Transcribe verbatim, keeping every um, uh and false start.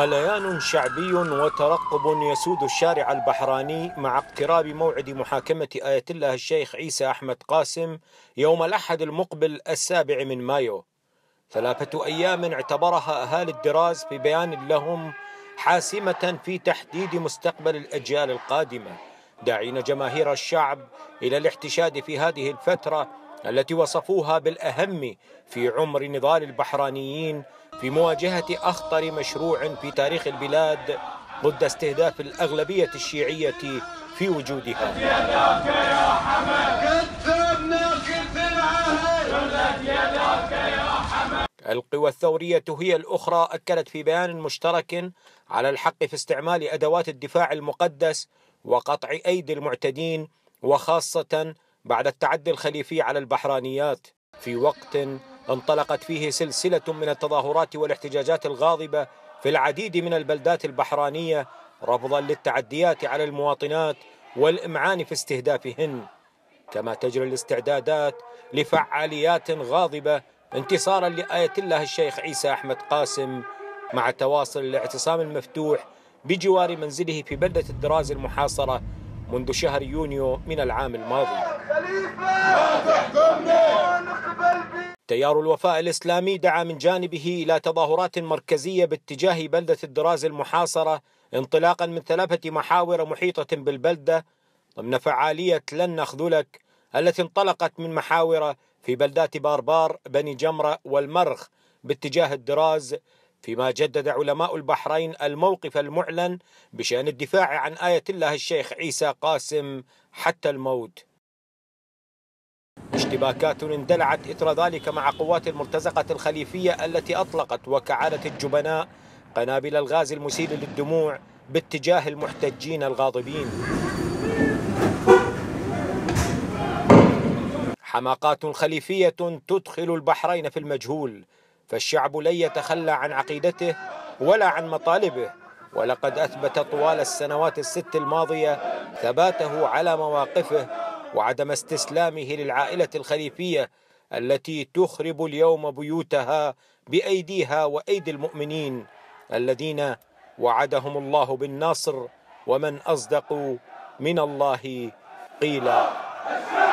غليان شعبي وترقب يسود الشارع البحراني مع اقتراب موعد محاكمة آية الله الشيخ عيسى أحمد قاسم يوم الأحد المقبل السابع من مايو. ثلاثة أيام اعتبرها أهالي الدراز في بيان لهم حاسمة في تحديد مستقبل الأجيال القادمة، داعين جماهير الشعب إلى الاحتشاد في هذه الفترة التي وصفوها بالأهم في عمر نضال البحرانيين في مواجهة أخطر مشروع في تاريخ البلاد ضد استهداف الأغلبية الشيعية في وجودها. القوى الثورية هي الأخرى أكدت في بيان مشترك على الحق في استعمال أدوات الدفاع المقدس وقطع أيدي المعتدين، وخاصة بعد التعدي الخليفي على البحرانيات، في وقت انطلقت فيه سلسلة من التظاهرات والاحتجاجات الغاضبة في العديد من البلدات البحرانية رفضا للتعديات على المواطنات والإمعان في استهدافهن، كما تجري الاستعدادات لفعاليات غاضبة انتصارا لآية الله الشيخ عيسى أحمد قاسم، مع تواصل الاعتصام المفتوح بجوار منزله في بلدة الدراز المحاصرة منذ شهر يونيو من العام الماضي. تيار الوفاء الإسلامي دعا من جانبه إلى تظاهرات مركزية باتجاه بلدة الدراز المحاصرة انطلاقا من ثلاثة محاور محيطة بالبلدة ضمن فعالية لن نخذلك التي انطلقت من محاور في بلدات باربار، بني جمرة والمرخ باتجاه الدراز، فيما جدد علماء البحرين الموقف المعلن بشأن الدفاع عن آية الله الشيخ عيسى قاسم حتى الموت. اشتباكات اندلعت إثر ذلك مع قوات المرتزقة الخليفية التي أطلقت وكعادة الجبناء قنابل الغاز المسيل للدموع باتجاه المحتجين الغاضبين. حماقات خليفية تدخل البحرين في المجهول، فالشعب لن يتخلى عن عقيدته ولا عن مطالبه، ولقد أثبت طوال السنوات الست الماضية ثباته على مواقفه وعدم استسلامه للعائلة الخليفية التي تخرب اليوم بيوتها بأيديها وأيدي المؤمنين الذين وعدهم الله بالنصر، ومن أصدق من الله قيلا.